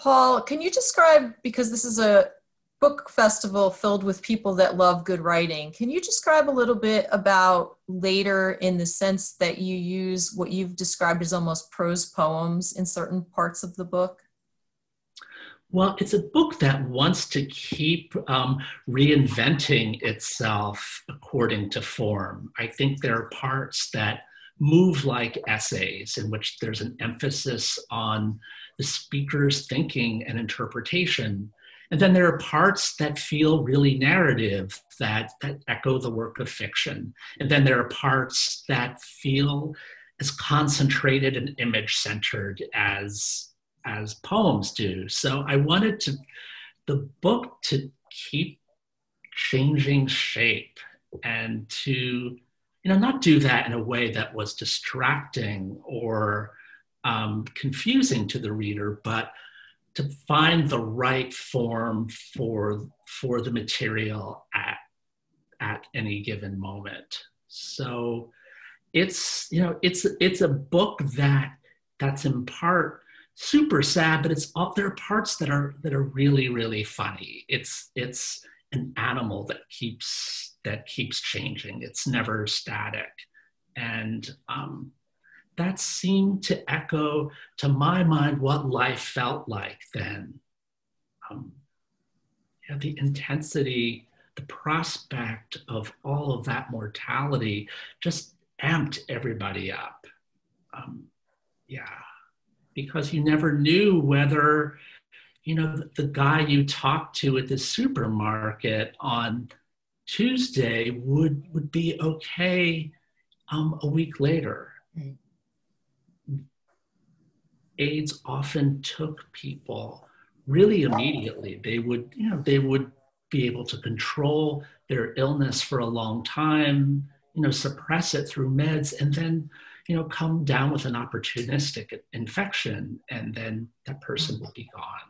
Paul, can you describe, because this is a book festival filled with people that love good writing, can you describe a little bit about Later in the sense that you use what you've described as almost prose poems in certain parts of the book? Well, it's a book that wants to keep reinventing itself according to form. I think there are parts that move like essays in which there's an emphasis on the speaker's thinking and interpretation. And then there are parts that feel really narrative, that echo the work of fiction. And then there are parts that feel as concentrated and image-centered as poems do. So I wanted the book to keep changing shape and to, not do that in a way that was distracting or confusing to the reader, but to find the right form for the material at any given moment. So it's a book that's in part super sad, but there are parts that are really, really funny. It's an animal that keeps changing. It's never static. And that seemed to echo, to my mind, what life felt like then. The intensity, the prospect of all of that mortality just amped everybody up. Because you never knew whether, the guy you talked to at the supermarket on Tuesday would be okay a week later. Right. AIDS often took people really immediately. They would be able to control their illness for a long time, suppress it through meds, and then, come down with an opportunistic infection, and then that person will be gone.